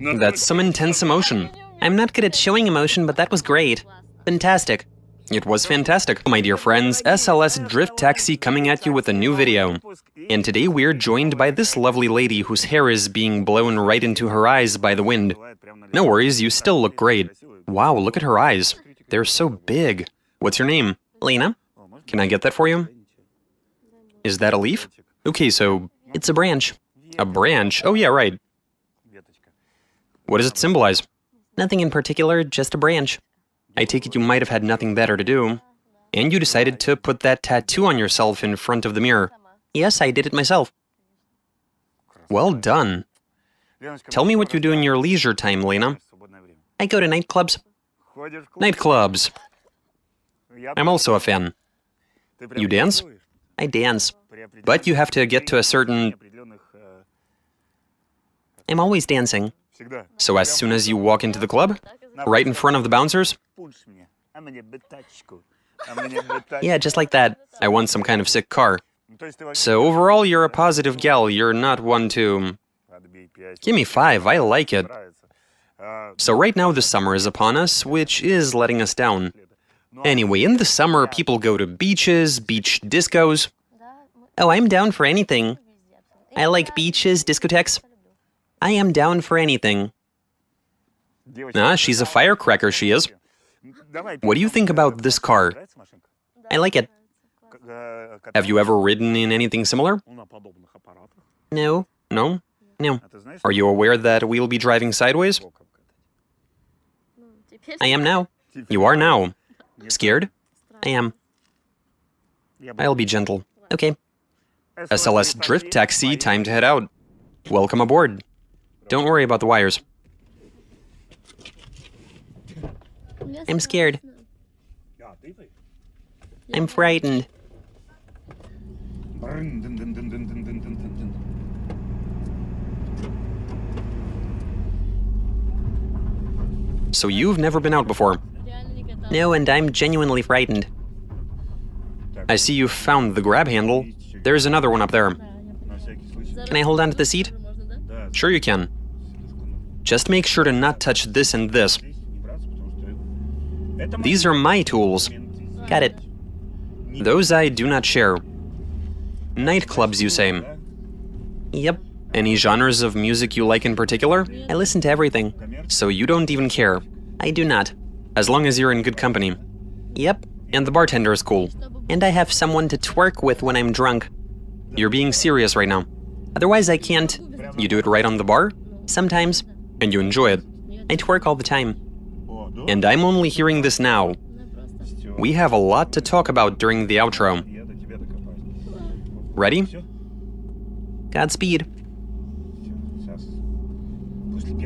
That's some intense emotion. I'm not good at showing emotion, but that was great. Fantastic. It was fantastic. My dear friends, SLS Drift Taxi coming at you with a new video. And today we're joined by this lovely lady whose hair is being blown right into her eyes by the wind. No worries, you still look great. Wow, look at her eyes. They're so big. What's your name? Lena? Can I get that for you? Is that a leaf? Okay, so it's a branch. A branch? Oh yeah, right. What does it symbolize? Nothing in particular, just a branch. I take it you might have had nothing better to do. And you decided to put that tattoo on yourself in front of the mirror. Yes, I did it myself. Well done. Tell me what you do in your leisure time, Lena. I go to nightclubs. Nightclubs. I'm also a fan. You dance? I dance. But you have to get to a certain... I'm always dancing. So as soon as you walk into the club? Right in front of the bouncers? Yeah, just like that. I want some kind of sick car. So overall, you're a positive gal. You're not one to... Give me 5, I like it. So right now the summer is upon us, which is letting us down. Anyway, in the summer, people go to beaches, beach discos. Oh, I'm down for anything. I like beaches, discotheques. I am down for anything. Ah, she's a firecracker, she is. What do you think about this car? I like it. Have you ever ridden in anything similar? No. No? No. Are you aware that we'll be driving sideways? I am now. You are now. Scared? I am. I'll be gentle. Okay. SLS Drift Taxi, time to head out. Welcome aboard. Don't worry about the wires. I'm scared. I'm frightened. So you've never been out before? No, and I'm genuinely frightened. I see you found the grab handle. There's another one up there. Can I hold on to the seat? Sure you can. Just make sure to not touch this and this. These are my tools. Got it. Those I do not share. Nightclubs, you say? Yep. Any genres of music you like in particular? I listen to everything. So you don't even care? I do not. As long as you're in good company. Yep. And the bartender is cool. And I have someone to twerk with when I'm drunk. You're being serious right now. Otherwise I can't. You do it right on the bar? Sometimes. And you enjoy it? I twerk all the time. And I'm only hearing this now. We have a lot to talk about during the outro. Ready? Godspeed.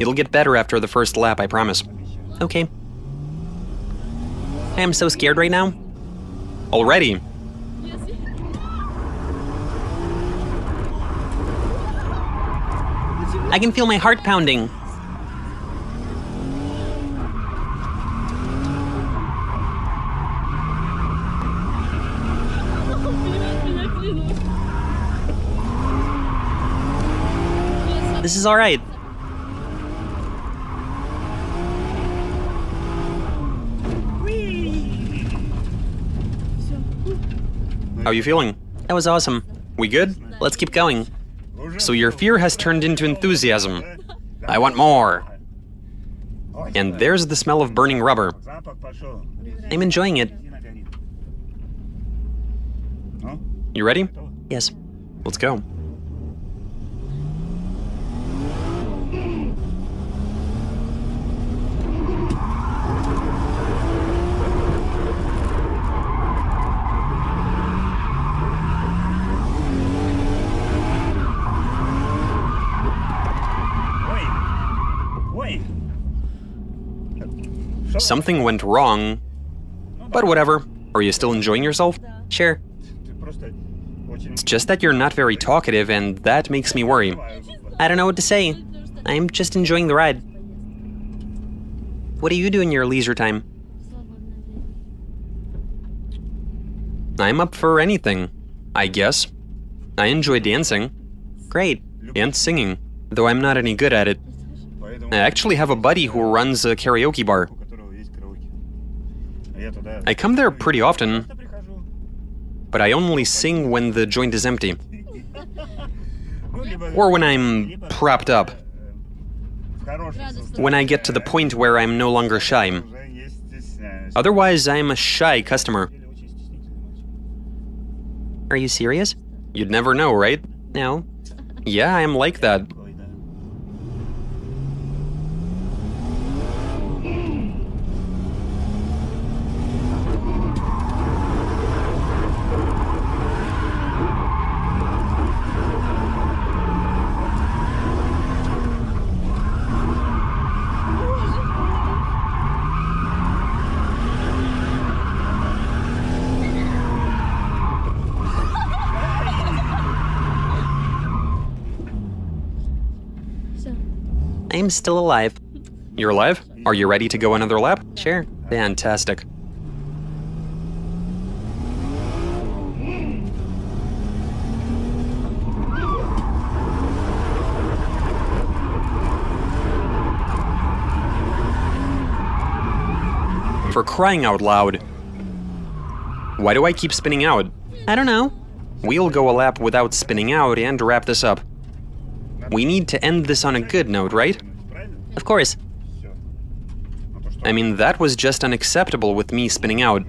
It'll get better after the first lap, I promise. Okay. I am so scared right now. Already. I can feel my heart pounding. This is all right. How are you feeling? That was awesome. We good? Let's keep going. So your fear has turned into enthusiasm. I want more. And there's the smell of burning rubber. I'm enjoying it. You ready? Yes. Let's go. Something went wrong, but whatever. Are you still enjoying yourself? Sure. It's just that you're not very talkative, and that makes me worry. I don't know what to say. I'm just enjoying the ride. What do you do in your leisure time? I'm up for anything, I guess. I enjoy dancing. Great. And singing, though I'm not any good at it. I actually have a buddy who runs a karaoke bar. I come there pretty often, but I only sing when the joint is empty. Or when I'm propped up. When I get to the point where I'm no longer shy. Otherwise, I'm a shy customer. Are you serious? You'd never know, right? No. Yeah, I'm like that. I'm still alive. You're alive? Are you ready to go another lap? Sure. Fantastic. For crying out loud. Why do I keep spinning out? I don't know. We'll go a lap without spinning out and wrap this up. We need to end this on a good note, right? Of course. I mean, that was just unacceptable with me spinning out.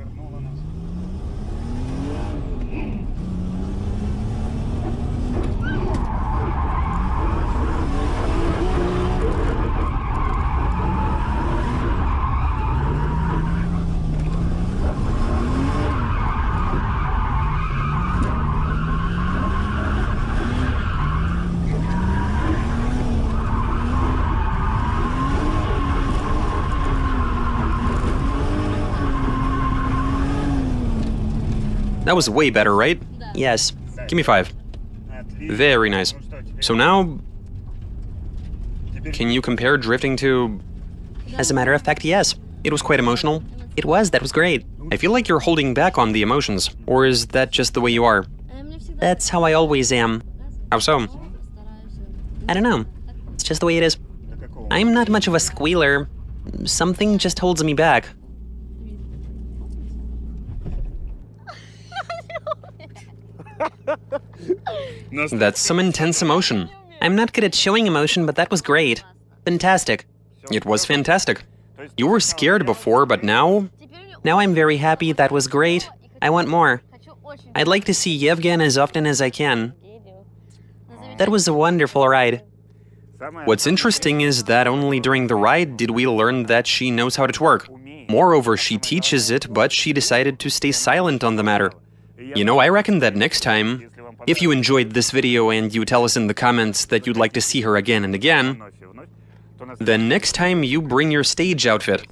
That was way better, right? Yes. Give me 5. Very nice. So now... Can you compare drifting to... As a matter of fact, yes. It was quite emotional. It was, that was great. I feel like you're holding back on the emotions. Or is that just the way you are? That's how I always am. How so? I don't know. It's just the way it is. I'm not much of a squealer. Something just holds me back. That's some intense emotion. I'm not good at showing emotion, but that was great. Fantastic. It was fantastic. You were scared before, but now... Now I'm very happy, that was great. I want more. I'd like to see Yevgen as often as I can. That was a wonderful ride. What's interesting is that only during the ride did we learn that she knows how to twerk. Moreover, she teaches it, but she decided to stay silent on the matter. You know, I reckon that next time, if you enjoyed this video and you tell us in the comments that you'd like to see her again and again, then next time you bring your stage outfit.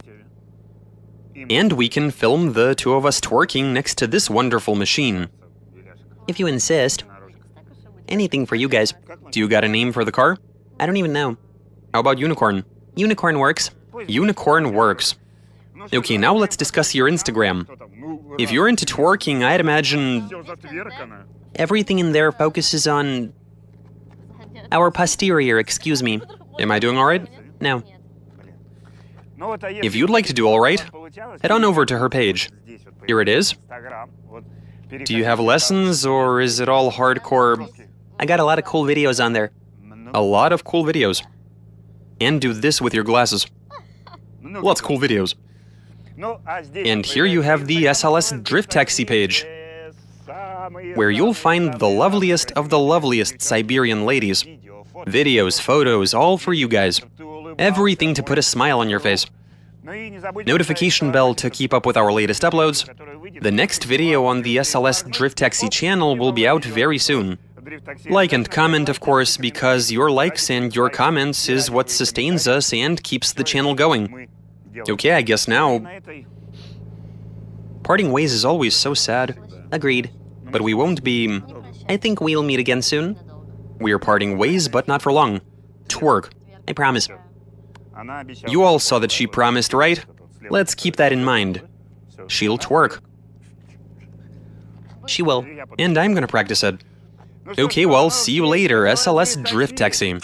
And we can film the two of us twerking next to this wonderful machine. If you insist. Anything for you guys. Do you got a name for the car? I don't even know. How about Unicorn? Unicorn works. Unicorn works. Okay, now let's discuss your Instagram. If you're into twerking, I'd imagine... Everything in there focuses on... Our posterior, excuse me. Am I doing alright? No. If you'd like to do alright, head on over to her page. Here it is. Do you have lessons, or is it all hardcore? I got a lot of cool videos on there. A lot of cool videos. And do this with your glasses. Lots of cool videos. And here you have the SLS Drift Taxi page, where you'll find the loveliest Siberian ladies. Videos, photos, all for you guys. Everything to put a smile on your face. Notification bell to keep up with our latest uploads. The next video on the SLS Drift Taxi channel will be out very soon. Like and comment, of course, because your likes and your comments is what sustains us and keeps the channel going. Okay, I guess now... Parting ways is always so sad. Agreed. But we won't be... I think we'll meet again soon. We're parting ways, but not for long. Twerk. I promise. You all saw that she promised, right? Let's keep that in mind. She'll twerk. She will. And I'm gonna practice it. Okay, well, see you later, SLS Drift Taxi.